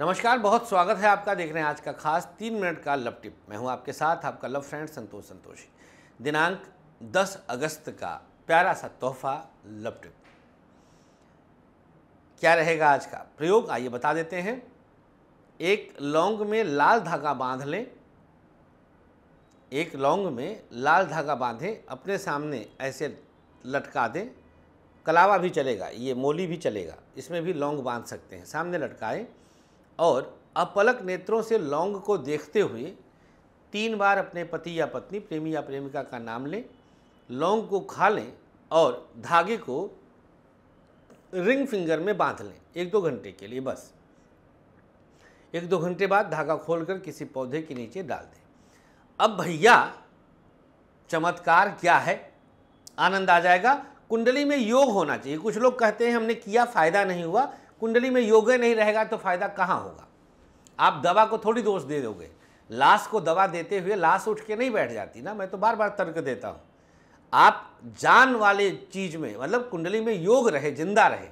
नमस्कार, बहुत स्वागत है आपका। देख रहे हैं आज का खास 3 मिनट का लव टिप। मैं हूं आपके साथ आपका लव फ्रेंड संतोष संतोषी। दिनांक 10 अगस्त का प्यारा सा तोहफा लव टिप क्या रहेगा। आज का प्रयोग आइए बता देते हैं। एक लौंग में लाल धागा बांध लें, एक लौंग में लाल धागा बांधें, अपने सामने ऐसे लटका दें। कलावा भी चलेगा, ये मोली भी चलेगा, इसमें भी लौंग बांध सकते हैं। सामने लटकाएं और अपलक नेत्रों से लौंग को देखते हुए 3 बार अपने पति या पत्नी, प्रेमी या प्रेमिका का नाम लें। लौंग को खा लें और धागे को रिंग फिंगर में बांध लें 1-2 घंटे के लिए। बस 1-2 घंटे बाद धागा खोलकर किसी पौधे के नीचे डाल दें। अब भैया चमत्कार क्या है, आनंद आ जाएगा। कुंडली में योग होना चाहिए। कुछ लोग कहते हैं हमने किया फायदा नहीं हुआ। कुंडली में योग नहीं रहेगा तो फायदा कहाँ होगा। आप दवा को थोड़ी दोष दे दोगे। लाश को दवा देते हुए लाश उठ के नहीं बैठ जाती ना। मैं तो बार बार तर्क देता हूँ, आप जान वाले चीज़ में मतलब कुंडली में योग रहे, जिंदा रहे।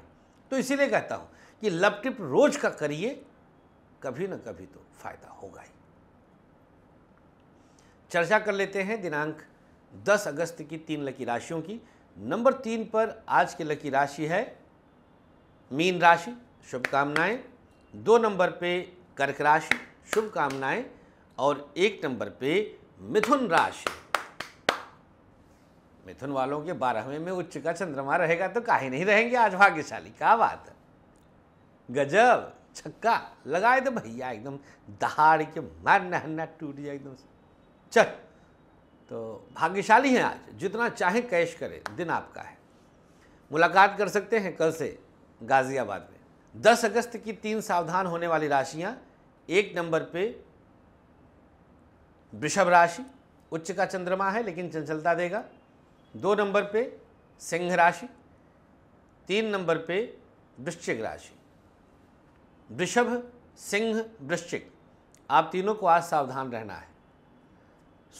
तो इसीलिए कहता हूँ कि लव टिप रोज का करिए, कभी ना कभी तो फायदा होगा ही। चर्चा कर लेते हैं दिनांक 10 अगस्त की 3 लकी राशियों की। नंबर 3 पर आज की लकी राशि है मीन राशि, शुभकामनाएं। 2 नंबर पे कर्क राशि, शुभकामनाएं। और 1 नंबर पे मिथुन राशि। मिथुन वालों के 12वें में उच्च का चंद्रमा रहेगा तो काहे नहीं रहेंगे आज भाग्यशाली। क्या बात है, गजब छक्का लगाए तो भैया एकदम दहाड़ के मार नहना टूट जाए एकदम से। चल तो भाग्यशाली हैं आज, जितना चाहे कैश करें, दिन आपका है। मुलाकात कर सकते हैं कल से गाजियाबाद में। 10 अगस्त की 3 सावधान होने वाली राशियां। 1 नंबर पे वृषभ राशि, उच्च का चंद्रमा है लेकिन चंचलता देगा। 2 नंबर पे सिंह राशि, 3 नंबर पे वृश्चिक राशि। वृषभ, सिंह, वृश्चिक, आप तीनों को आज सावधान रहना है।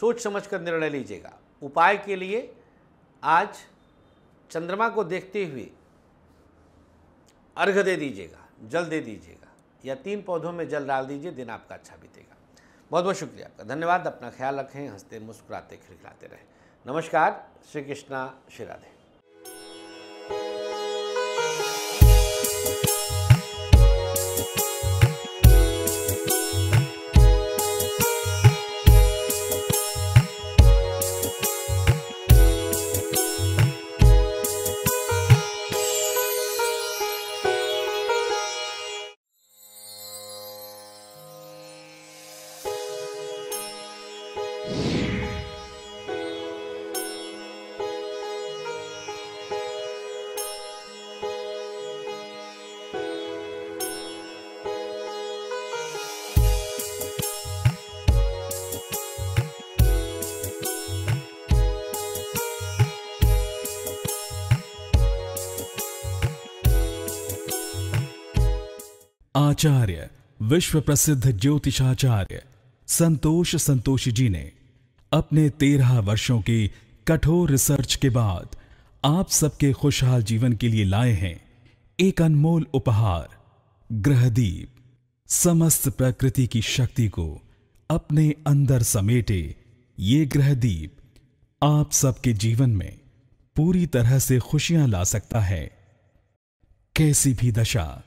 सोच समझकर निर्णय लीजिएगा। उपाय के लिए आज चंद्रमा को देखते हुए अर्घ दे दीजिएगा, जल दे दीजिएगा या 3 पौधों में जल डाल दीजिए। दिन आपका अच्छा बीतेगा। बहुत बहुत शुक्रिया आपका, धन्यवाद। अपना ख्याल रखें, हंसते मुस्कुराते खिलखिलाते रहें। नमस्कार, श्री कृष्णा, श्री राधे। आचार्य विश्व प्रसिद्ध ज्योतिषाचार्य संतोष संतोषी जी ने अपने 13 वर्षों की कठोर रिसर्च के बाद आप सबके खुशहाल जीवन के लिए लाए हैं एक अनमोल उपहार, ग्रहदीप। समस्त प्रकृति की शक्ति को अपने अंदर समेटे ये ग्रहदीप आप सबके जीवन में पूरी तरह से खुशियां ला सकता है। कैसी भी दशा,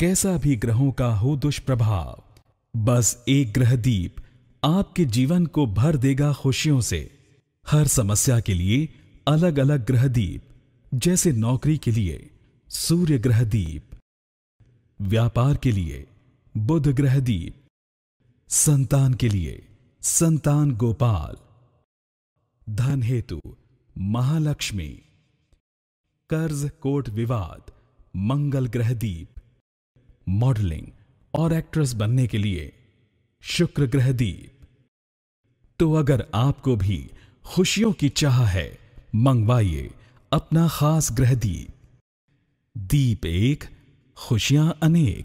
कैसा भी ग्रहों का हो दुष्प्रभाव, बस एक ग्रहदीप आपके जीवन को भर देगा खुशियों से। हर समस्या के लिए अलग अलग ग्रहदीप, जैसे नौकरी के लिए सूर्य ग्रहदीप, व्यापार के लिए बुध ग्रहदीप, संतान के लिए संतान गोपाल, धन हेतु महालक्ष्मी, कर्ज कोट विवाद मंगल ग्रहदीप, मॉडलिंग और एक्ट्रेस बनने के लिए शुक्र ग्रहदीप। तो अगर आपको भी खुशियों की चाह है, मंगवाइए अपना खास ग्रहदीप। दीप एक, खुशियां अनेक।